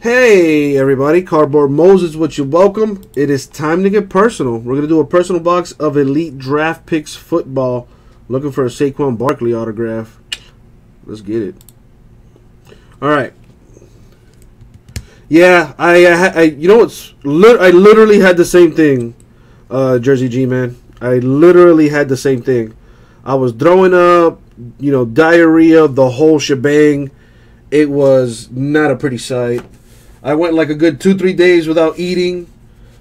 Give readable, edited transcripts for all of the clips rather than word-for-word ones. Hey everybody, Cardboard Moses with you. Welcome. It is time to get personal. We're going to do a personal box of Elite Draft Picks Football. Looking for a Saquon Barkley autograph. Let's get it. Alright. Yeah, I you know what's... I literally had the same thing, Jersey G, man. I literally had the same thing. I was throwing up, you know, diarrhea, the whole shebang. It was not a pretty sight. I went like a good 2-3 days without eating.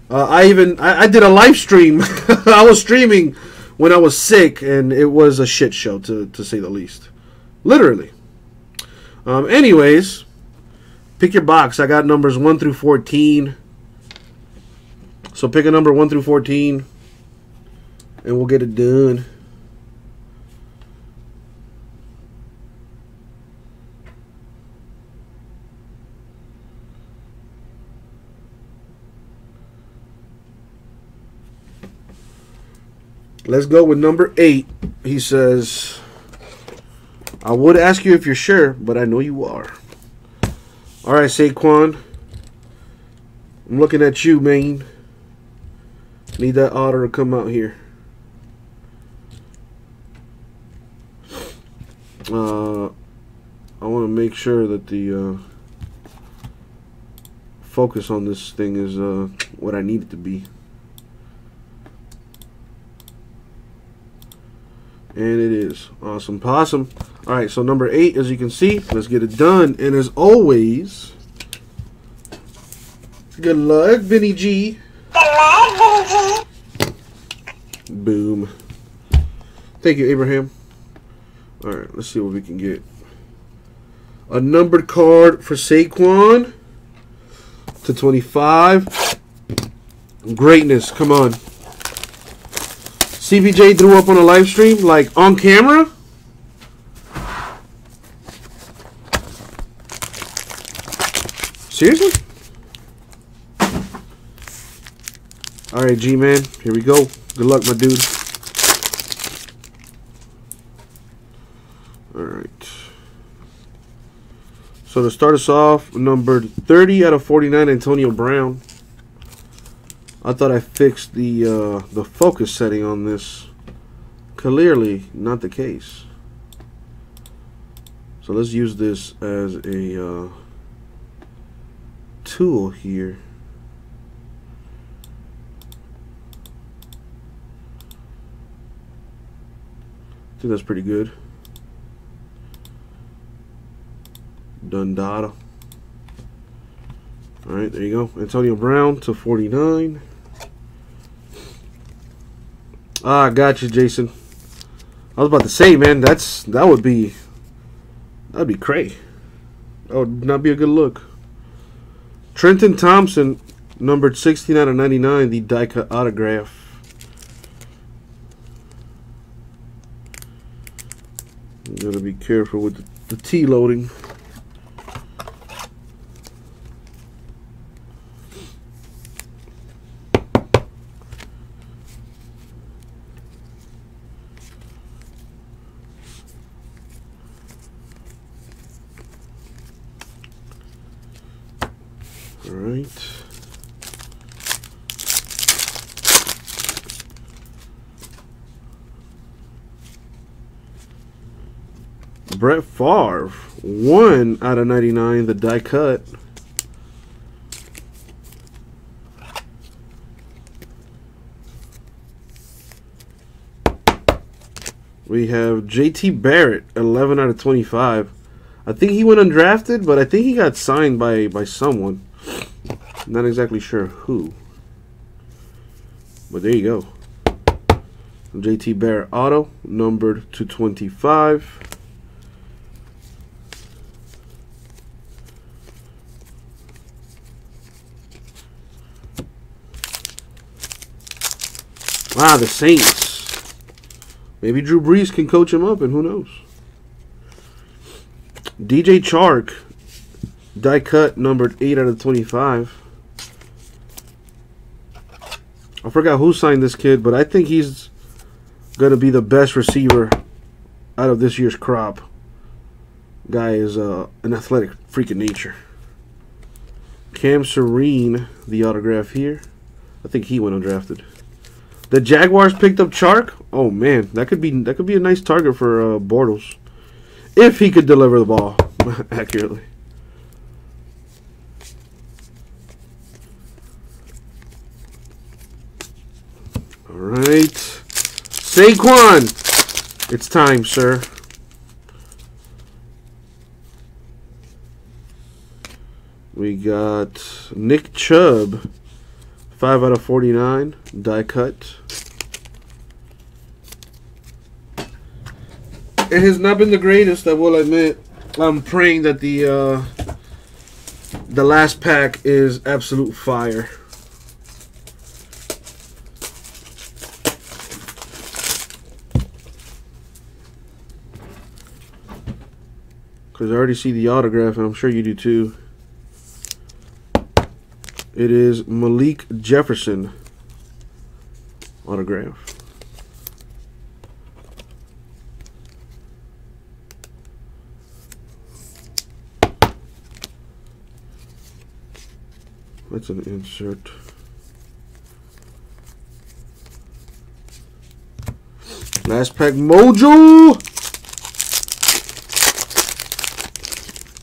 I did a live stream. I was streaming when I was sick, and it was a shit show, to say the least. Literally. Anyways, pick your box. I got numbers 1 through 14. So pick a number 1 through 14, and we'll get it done. Let's go with number 8. He says, I would ask you if you're sure, but I know you are. All right, Saquon. I'm looking at you, man. Need that otter to come out here. I want to make sure that the focus on this thing is what I need it to be. And it is. Awesome possum. All right, so number 8, as you can see, let's get it done. And as always, good luck, Vinny G. Boom. Thank you, Abraham. All right, let's see what we can get. A numbered card for Saquon to 25. Greatness, come on. CBJ threw up on a live stream, like on camera. Seriously? All right, G-Man, here we go. Good luck, my dude. All right. So to start us off, number 30 out of 49, Antonio Brown. I thought I fixed the focus setting on this. Clearly not the case. So let's use this as a tool here. I think that's pretty good. Dundada. All right, there you go. Antonio Brown to 49. Ah, got you, Jason. I was about to say, man, that'd be cray. That would not be a good look. Trenton Thompson, numbered 16 out of 99, the die cut autograph. You gotta be careful with the T loading. All right. Brett Favre, 1 out of 99, the die cut. We have J.T. Barrett, 11 out of 25. I think he went undrafted, but I think he got signed by someone. Not exactly sure who. But there you go. J.T. Barrett auto, numbered to 25. Wow, the Saints. Maybe Drew Brees can coach him up, and who knows? DJ Chark, die cut, numbered 8 out of 25. I forgot who signed this kid, but I think he's going to be the best receiver out of this year's crop. Guy is an athletic freak of nature. Cam Serene, the autograph here. I think he went undrafted. The Jaguars picked up Chark. Oh man, that could be a nice target for Bortles if he could deliver the ball accurately. All right, Saquon, it's time, sir. We got Nick Chubb, 5/49, die cut. It has not been the greatest, I will admit. I'm praying that the last pack is absolute fire. Because I already see the autograph, and I'm sure you do too. It is Malik Jefferson autograph. That's an insert. Last pack, Mojo!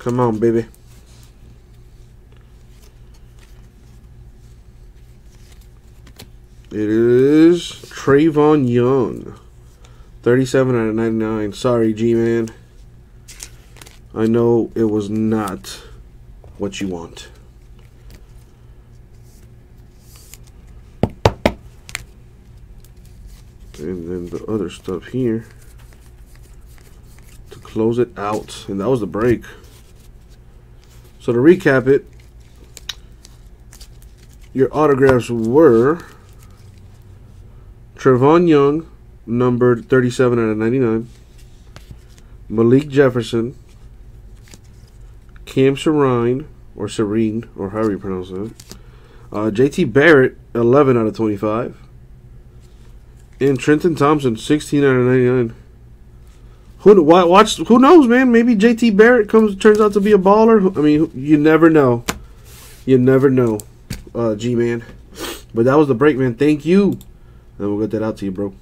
Come on, baby. It is Trayvon Young, 37/99. Sorry, G-Man. I know it was not what you want. And then the other stuff here to close it out. And that was the break. So to recap it, your autographs were... Trayvon Young, numbered 37/99. Malik Jefferson. Cam Serene, or Serene, or however you pronounce that. J.T. Barrett, 11/25. And Trenton Thompson, 16/99. Who knows, man? Maybe J.T. Barrett turns out to be a baller. I mean, you never know. You never know, G-Man. But that was the break, man. Thank you. Then we'll get that out to you, bro.